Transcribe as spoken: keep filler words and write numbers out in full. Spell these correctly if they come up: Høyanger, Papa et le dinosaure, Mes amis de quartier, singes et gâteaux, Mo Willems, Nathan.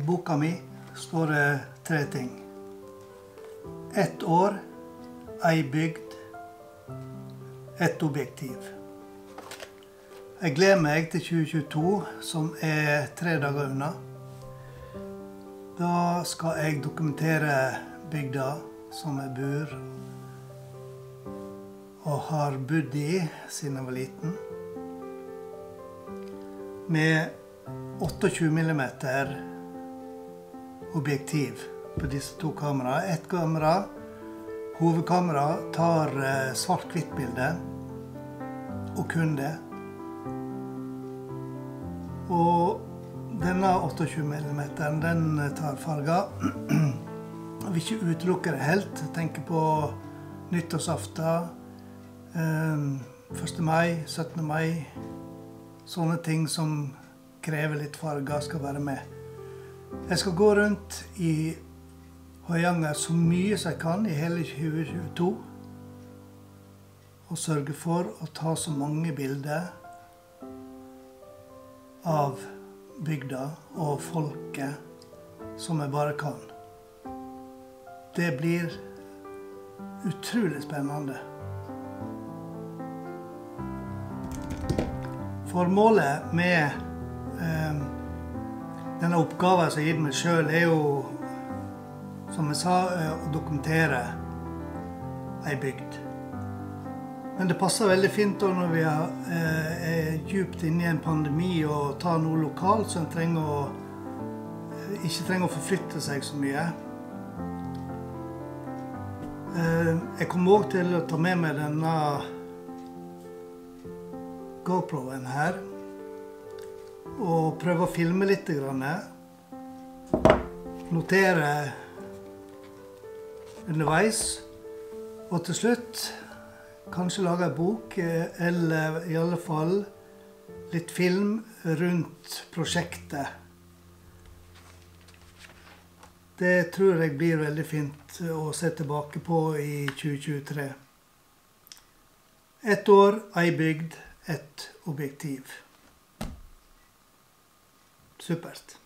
I boka mi står det tre ting. Ett år, ei bygd, ett objektiv. Jeg gleder meg til tjue tjueto, som er tre dager unna. Da skal jeg dokumentere bygda som jeg bor og har bodd i siden jeg var liten. Med tjueåtte millimeter objektiv på disse to kameraene. Ett kamera, hovedkamera, tar svart-hvitt bilde og kun det. Og denne tjueåtte millimeter den tar farger. Jeg vil ikke utelukke det helt. Jeg tenker på nyttårsaften, første mai, syttende mai. Sånne ting som krever litt farger skal være med. Jeg skal gå rundt i Høyanger så mye som jeg kan i hele tjue tjueto. Og sørge for å ta så mange bilder av bygda og folket som jeg bare kan. Det blir utrolig spennende. Formålet med denne oppgaven som jeg gir meg selv er jo, som jeg sa, å dokumentere ei bygd. Men det passer veldig fint da når vi er djupt inne i en pandemi og tar noe lokalt, så en trenger å, ikke trenger å forflytte seg så mye. Jeg kommer også til å ta med meg denne GoProen her og prøve å filme litt, notere underveis, og til slutt kanskje lage en bok, eller i alle fall litt film rundt prosjektet. Det tror jeg blir veldig fint å se tilbake på i tjue tjuetre. Ett år, ei bygd, ett objektiv. Supert.